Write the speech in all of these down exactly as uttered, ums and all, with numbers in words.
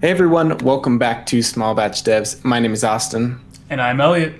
Hey everyone, welcome back to Small Batch Devs. My name is Austin. And I'm Elliot.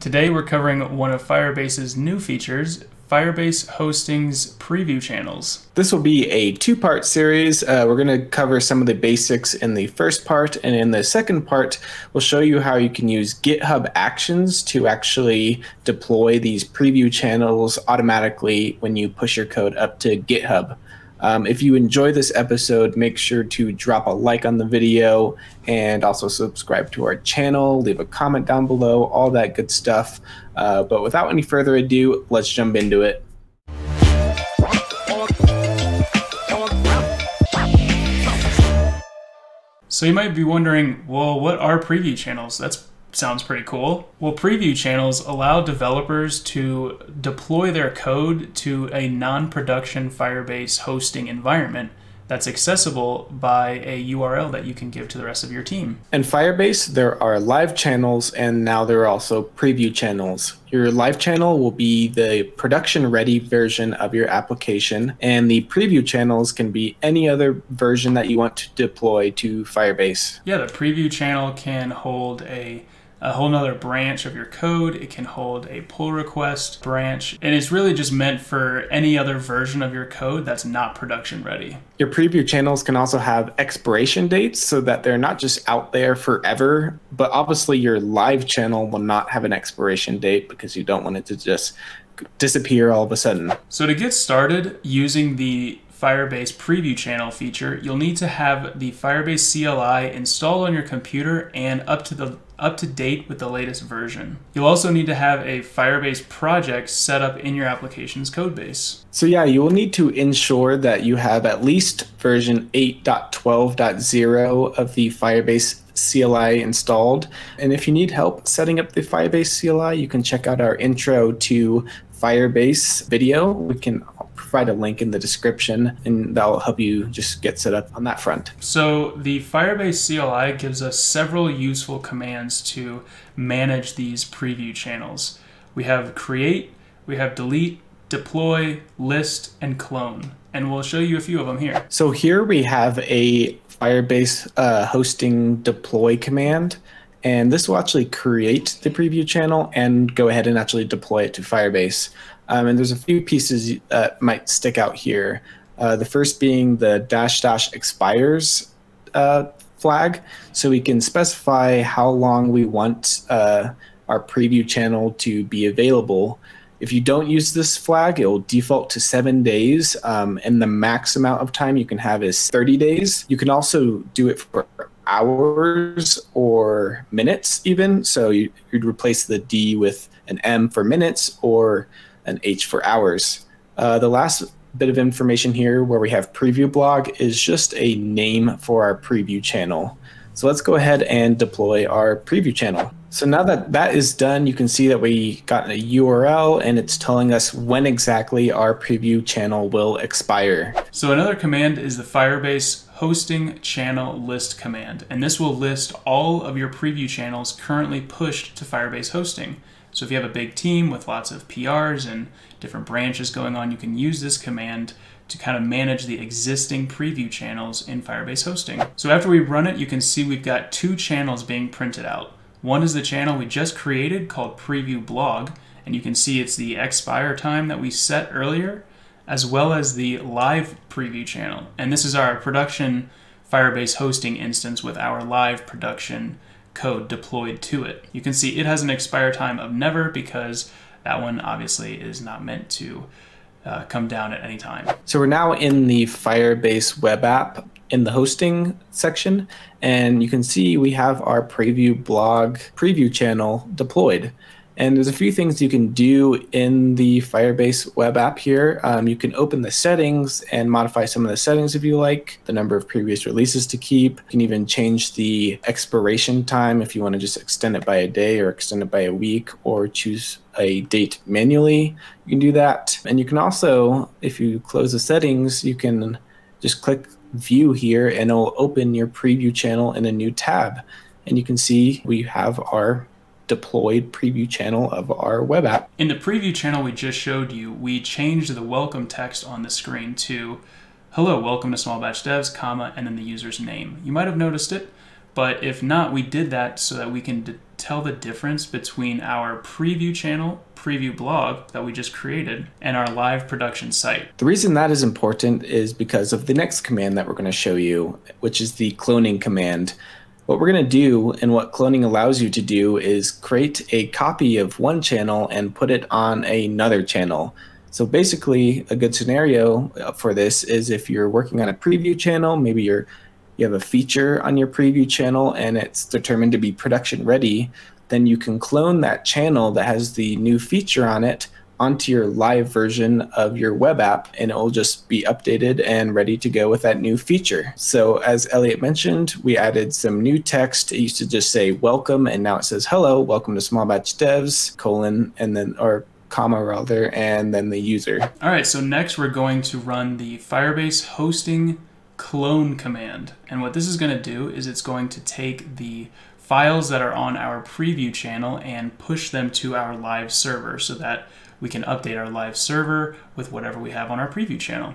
Today we're covering one of Firebase's new features, Firebase Hosting's preview channels. This will be a two-part series. Uh, we're going to cover some of the basics in the first part, and in the second part, we'll show you how you can use GitHub Actions to actually deploy these preview channels automatically when you push your code up to GitHub. Um, if you enjoy this episode, make sure to drop a like on the video and also subscribe to our channel, leave a comment down below, all that good stuff. Uh, but without any further ado, let's jump into it. So you might be wondering, well, what are preview channels? That's sounds pretty cool. Well, preview channels allow developers to deploy their code to a non-production Firebase hosting environment that's accessible by a U R L that you can give to the rest of your team. In Firebase, there are live channels, and now there are also preview channels. Your live channel will be the production-ready version of your application, and the preview channels can be any other version that you want to deploy to Firebase. Yeah, the preview channel can hold a a whole nother branch of your code. It can hold a pull request branch, and it's really just meant for any other version of your code that's not production ready. Your preview channels can also have expiration dates so that they're not just out there forever, but obviously your live channel will not have an expiration date because you don't want it to just disappear all of a sudden. So to get started using the Firebase preview channel feature, you'll need to have the Firebase C L I installed on your computer and up to the up to date with the latest version. You'll also need to have a Firebase project set up in your application's code base. So yeah, you will need to ensure that you have at least version eight point twelve point zero of the Firebase C L I installed. And if you need help setting up the Firebase C L I, you can check out our intro to Firebase video. We can provide a link in the description, and that'll help you just get set up on that front. So the Firebase C L I gives us several useful commands to manage these preview channels. We have create, we have delete, deploy, list, and clone. And we'll show you a few of them here. So here we have a Firebase uh, hosting deploy command. And this will actually create the preview channel and go ahead and actually deploy it to Firebase. Um, and there's a few pieces that might stick out here. Uh, the first being the dash dash expires uh, flag. So we can specify how long we want uh, our preview channel to be available. If you don't use this flag, it will default to seven days. Um, and the max amount of time you can have is thirty days. You can also do it for hours or minutes even. So you, you'd replace the D with an M for minutes or an H for hours. Uh, the last bit of information here where we have preview blog is just a name for our preview channel. So let's go ahead and deploy our preview channel. So now that that is done, you can see that we got a U R L and it's telling us when exactly our preview channel will expire. So another command is the Firebase hosting channel list command. And this will list all of your preview channels currently pushed to Firebase hosting. So if you have a big team with lots of P Rs and different branches going on, you can use this command to kind of manage the existing preview channels in Firebase hosting. So after we run it, you can see we've got two channels being printed out. One is the channel we just created called preview blog, and you can see it's the expire time that we set earlier, as well as the live preview channel. And this is our production Firebase hosting instance with our live production code deployed to it. You can see it has an expire time of never because that one obviously is not meant to uh, come down at any time. So we're now in the Firebase web app in the hosting section, and you can see we have our preview blog preview channel deployed. And there's a few things you can do in the Firebase web app here. Um, you can open the settings and modify some of the settings if you like, the number of previous releases to keep. You can even change the expiration time if you want to just extend it by a day or extend it by a week or choose a date manually. You can do that. And you can also, if you close the settings, you can just click view here and it'll open your preview channel in a new tab. And you can see we have our deployed preview channel of our web app. In the preview channel we just showed you, we changed the welcome text on the screen to hello, welcome to Small Batch Devs, comma, and then the user's name. You might have noticed it, but if not, we did that so that we can tell the difference between our preview channel, preview blog that we just created, and our live production site. The reason that is important is because of the next command that we're going to show you, which is the cloning command. What we're going to do and what cloning allows you to do is create a copy of one channel and put it on another channel. So basically, a good scenario for this is if you're working on a preview channel, maybe you're, you have a feature on your preview channel and it's determined to be production ready, then you can clone that channel that has the new feature on it onto your live version of your web app, and it will just be updated and ready to go with that new feature. So as Elliot mentioned, we added some new text. It used to just say welcome, and now it says hello, welcome to Small Batch Devs, colon, and then, or comma rather, and then the user. All right, so next we're going to run the Firebase Hosting clone command. And what this is going to do is it's going to take the files that are on our preview channel and push them to our live server so that we can update our live server with whatever we have on our preview channel.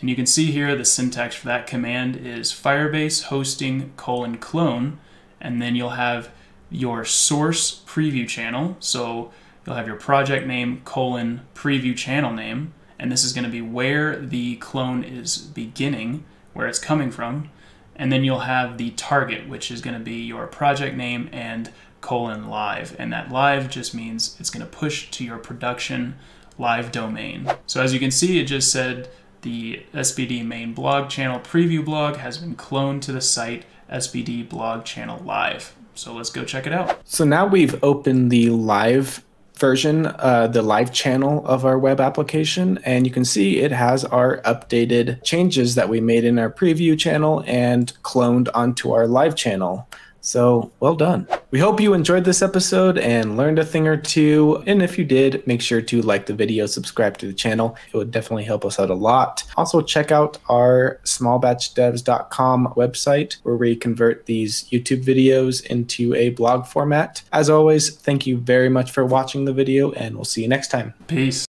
And you can see here the syntax for that command is Firebase Hosting colon clone, and then you'll have your source preview channel. So you'll have your project name colon preview channel name, and this is going to be where the clone is beginning, where it's coming from, and then you'll have the target, which is going to be your project name and colon live, and that live just means it's going to push to your production live domain. So as you can see, it just said the S B D main blog channel preview blog has been cloned to the site S B D blog channel live. So let's go check it out. So now we've opened the live version, uh, the live channel of our web application, and you can see it has our updated changes that we made in our preview channel and cloned onto our live channel. So well done. We hope you enjoyed this episode and learned a thing or two. And if you did, make sure to like the video, subscribe to the channel. It would definitely help us out a lot. Also check out our small batch devs dot com website, where we convert these YouTube videos into a blog format. As always, thank you very much for watching the video, and we'll see you next time. Peace.